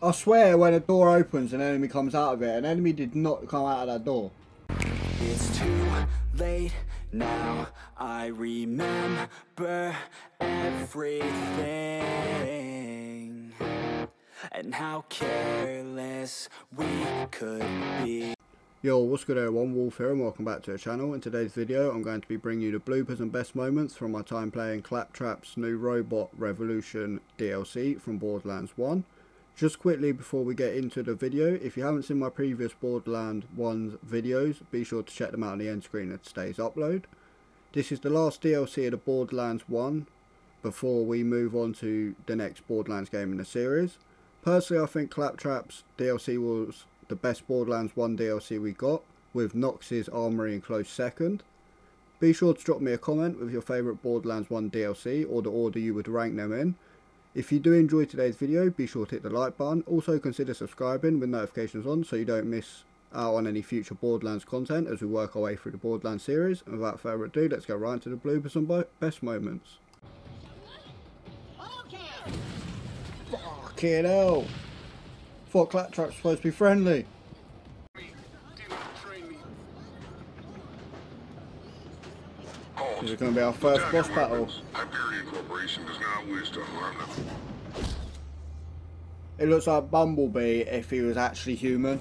I swear when a door opens an enemy comes out of it. An enemy did not come out of that door. It's too late now. I remember everything. And how careless we could be. Yo, what's good everyone, Wolf here and welcome back to the channel. In today's video I'm going to be bringing you the bloopers and best moments from my time playing Claptrap's New Robot Revolution DLC from Borderlands 1. Just quickly before we get into the video, if you haven't seen my previous Borderlands 1 videos, be sure to check them out on the end screen of today's upload. This is the last DLC of the Borderlands 1 before we move on to the next Borderlands game in the series. Personally I think Claptrap's DLC was the best Borderlands 1 DLC we got, with Nox's Armoury in close second. Be sure to drop me a comment with your favourite Borderlands 1 DLC or the order you would rank them in. If you do enjoy today's video, be sure to hit the like button. Also consider subscribing with notifications on so you don't miss out on any future Borderlands content as we work our way through the Borderlands series. And without further ado, let's go right into the bloopers and best moments. Okay. Fucking hell. Thought Claptrap's supposed to be friendly. This is going to be our first boss battle. Hyperion Corporation does not wish to harm them. It looks like Bumblebee if he was actually human.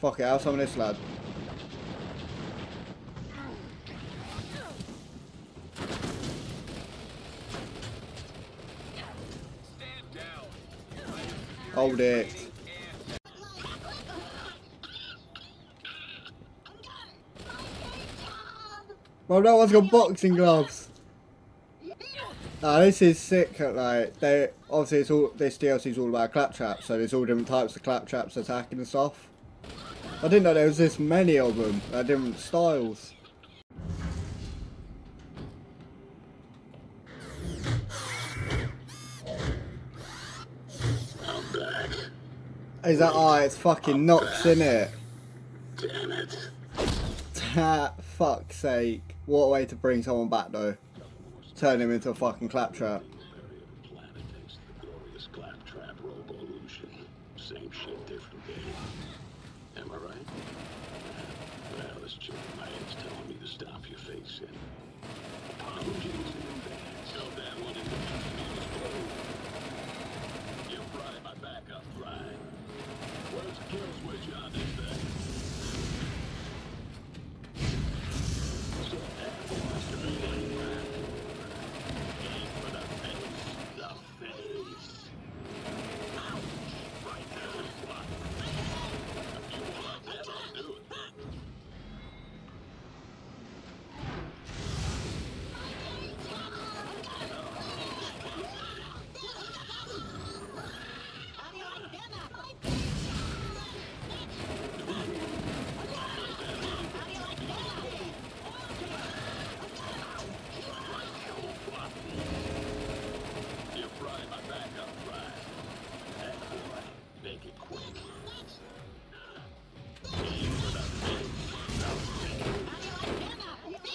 Fuck it, I'll summon this lad. Hold it. Well, no one's got boxing gloves. Now this is sick. Like, they obviously it's all, this DLC is all about Claptrap, so there's all different types of Claptraps attacking and stuff. I didn't know there was this many of them. They're different styles. Is that, oh, it's fucking Nox, innit? Damn it. Fuck's sake. What a way to bring someone back, though. Turn him into a fucking Claptrap.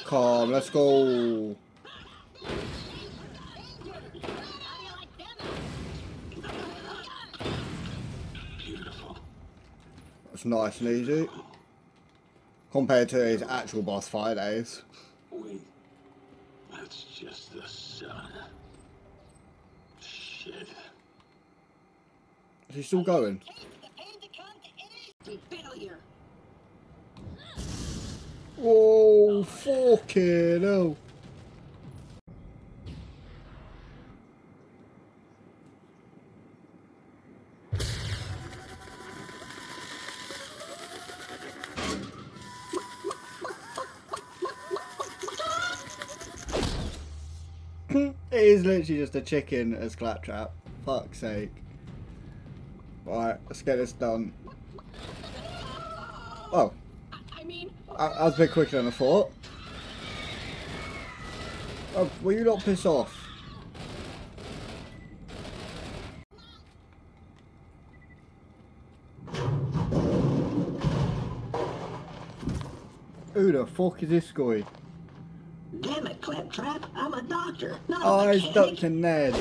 Come, let's go. Beautiful. That's nice and easy compared to his actual boss fight days. Wait, that's just the sun. Shit. Is he still going? Oh, fucking hell. It is literally just a chicken as Claptrap. Fuck's sake. Alright, let's get this done. Oh. I was a bit quicker than I thought. Oh, will you not piss off? Who the fuck is this guy? Damn it, Claptrap! I'm a doctor, not a mechanic. Oh, it's Dr. Ned.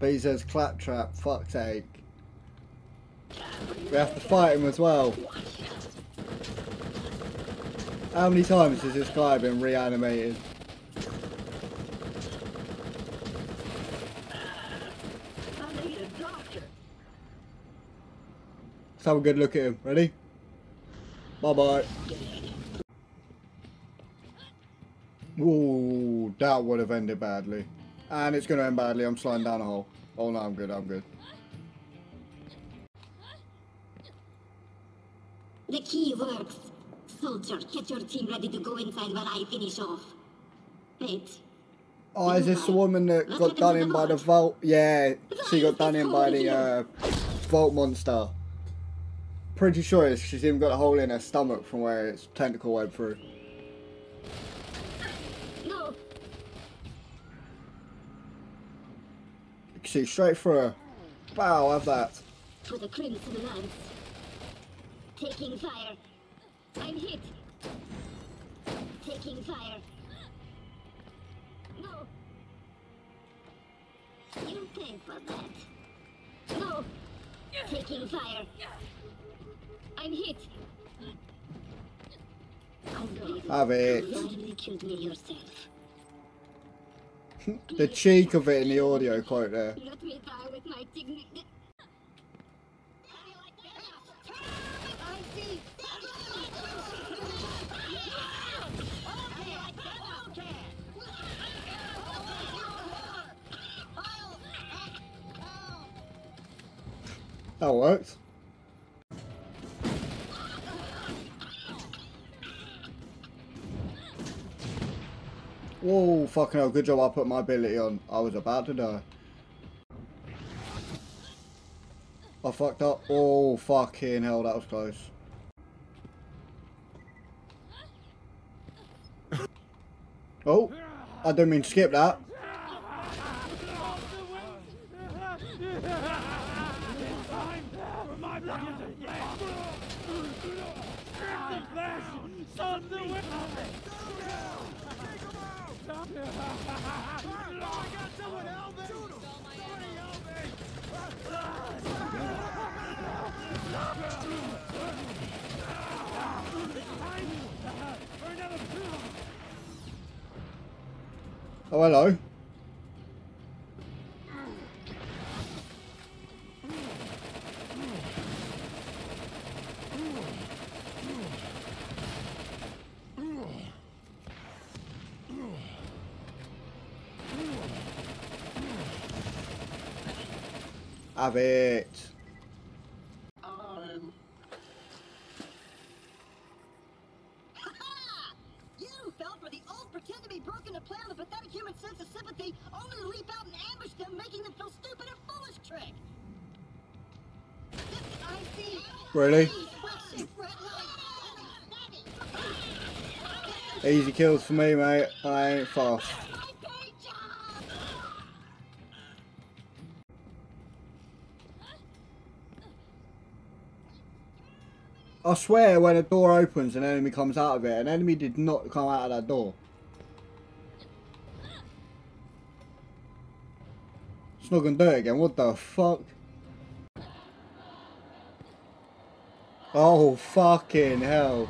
But he says Claptrap. Fuck's sake. We have to fight him as well. How many times has this guy been reanimated? I need a doctor. Let's have a good look at him. Ready? Bye bye. Ooh, that would have ended badly. And it's going to end badly. I'm sliding down a hole. Oh no, I'm good, I'm good. The key works. Soldier, get your team ready to go inside while I finish off. Wait. Oh, is this the woman that got done in by the vault? Yeah, she got done in by the vault monster. Pretty sure it's, she's even got a hole in her stomach from where its tentacle went through. No. See, straight through her. Wow, have that. For the Crimson Lance. Taking fire. I'm hit. Taking fire. No. You pay for that. No. Taking fire. I'm hit. Have it. The cheek of it in the audio quote there. Let me die with my dignity. That worked. Whoa, fucking hell, good job I put my ability on. I was about to die. I fucked up. Oh, fucking hell, that was close. Oh, I didn't mean to skip that. Oh, hello. Have it. You fell for the old pretend to be broken to play on the pathetic human sense of sympathy, only to leap out and ambush them, making them feel stupid and foolish trick. This I see. Really? Easy kills for me, mate. I ain't fast. I swear when a door opens an enemy comes out of it. An enemy did not come out of that door. It's not gonna do it again, what the fuck? Oh fucking hell.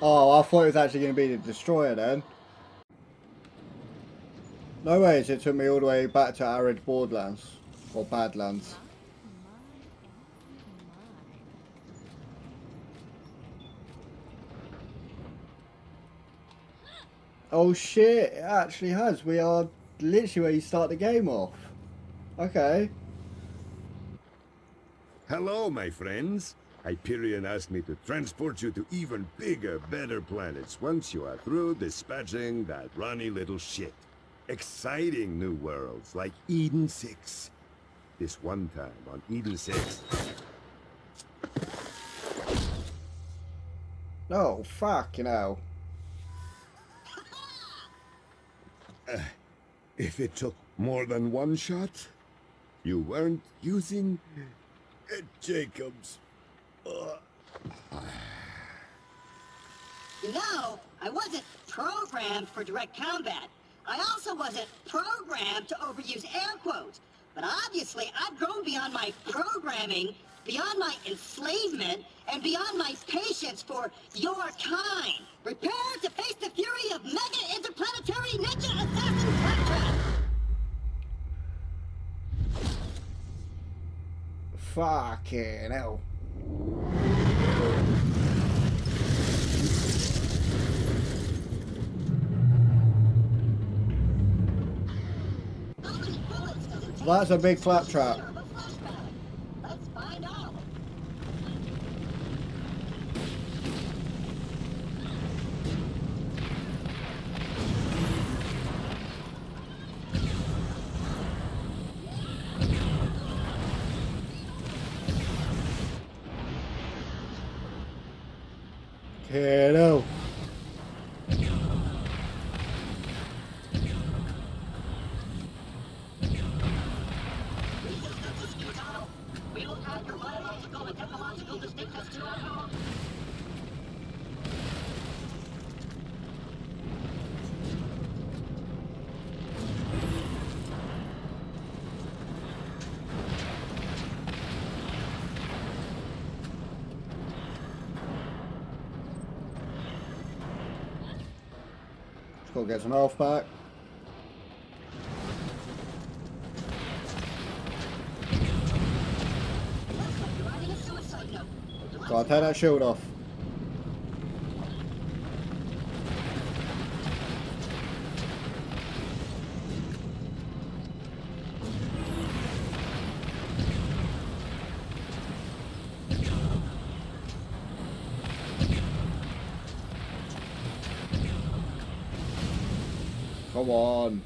Oh, I thought it was actually gonna be the destroyer then. No ways it took me all the way back to arid Borderlands. Or Badlands. Oh shit, it actually has. We are literally where you start the game off. Okay. Hello, my friends. Hyperion asked me to transport you to even bigger, better planets once you are through dispatching that runny little shit. Exciting new worlds like Eden 6. This one time on Eden 6. Oh, fucking hell. If it took more than one shot, you weren't using Jacobs. You know, I wasn't programmed for direct combat. I also wasn't programmed to overuse air quotes. But obviously, I've grown beyond my programming, beyond my enslavement, and beyond my patience for your kind. Prepare to face the fury of mega interplanetary ninja assassin Claptrap! Fucking hell. That's a big Claptrap. Let's find out. Okay, no. Gets an off pack. So I'll tear that shield off. Come on.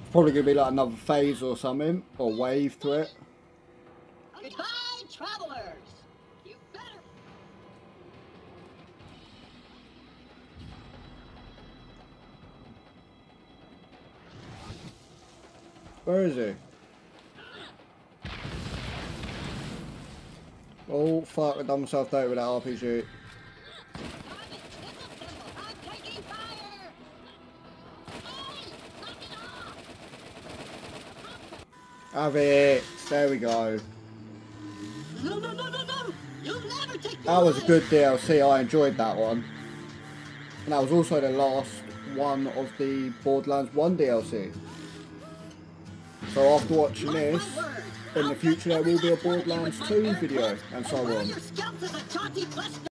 It's probably going to be like another phase or something, or wave to it. Goodbye, travelers. You better. Where is he? Oh fuck, I done myself dirty with that RPG. Have it. There we go. No, no, no, no, no. You'll never take that was a good DLC. I enjoyed that one. And that was also the last one of the Borderlands 1 DLC. So after watching this, in the future there will be a Borderlands 2 video and so on.